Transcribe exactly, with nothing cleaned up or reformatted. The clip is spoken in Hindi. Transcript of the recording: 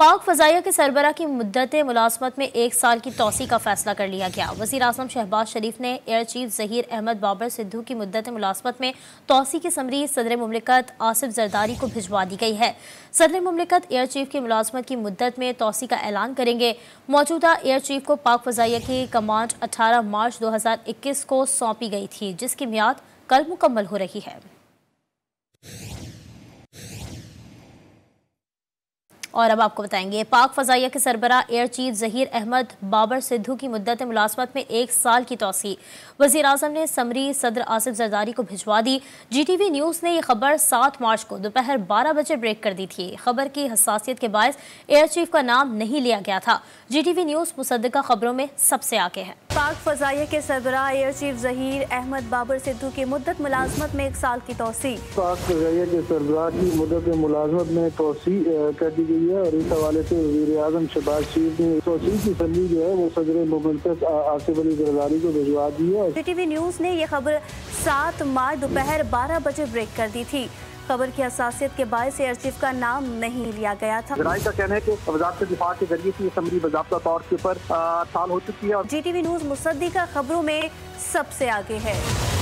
पाक फ़ज़ाइया के सरबराह की मुद्दत मुलाजमत में एक साल की तोसी का फैसला कर लिया गया। वज़ीर आज़म शहबाज शरीफ ने एयर चीफ ज़हीर अहमद बाबर सिद्धू की मुद्दत मुलाजमत में तोसी की समरी सदर मुमलिकत आसिफ जरदारी को भिजवा दी गई है। सदर मुमलिकत एयर चीफ की मुलाजमत की मुद्दत में तोसी का ऐलान करेंगे। मौजूदा एयर चीफ को पाक फ़ज़ाइया की कमांड अठारह मार्च दो हज़ार इक्कीस को सौंपी गई थी, जिसकी मियाद कल मुकम्मल हो रही है। और अब आपको बताएंगे, पाक फ़ज़ाइया के सरबराह एयर चीफ ज़हीर अहमद बाबर सिद्धू की मुद्दत मुलाजमत में एक साल की तोसी वज़ीर आज़म ने समरी सदर आसिफ जरदारी को भिजवा दी। जी टी वी न्यूज़ ने यह खबर सात मार्च को दोपहर बारह बजे ब्रेक कर दी थी। खबर की हसासियत के बायस एयर चीफ का नाम नहीं लिया गया था। जी टी वी न्यूज़ मुसद्दक़ा खबरों में सबसे आगे है। पाक फ़ज़ाइया के सरबराह एयर चीफ ज़हीर अहमद बाबर सिद्धू की मुद्दत मुलाजमत में एक साल की तोसी पाक फ़ज़ाइया के सरबराह की मुद्दत मुलाजमत में तोसी कर दी गई है। और इस हवाले से वज़ीर आज़म शहबाज शरीफ ने तोसी की समरी जो है वो सदर मुमलिकत आसिफ अली जरदारी को भिजवा दी है। जी टी वी न्यूज़ ने यह खबर सात मार्च दोपहर बारह बजे ब्रेक कर दी थी। खबर की हसासियत के बायस एयर चीफ का नाम नहीं लिया गया था। जराये का कहना है कि वज़ारत दिफा के जरिए से ये समरी बाकायदा तौर के ऊपर साल हो चुकी है। जी टी वी न्यूज़ मुसद्दक़ा खबरों में सबसे आगे है।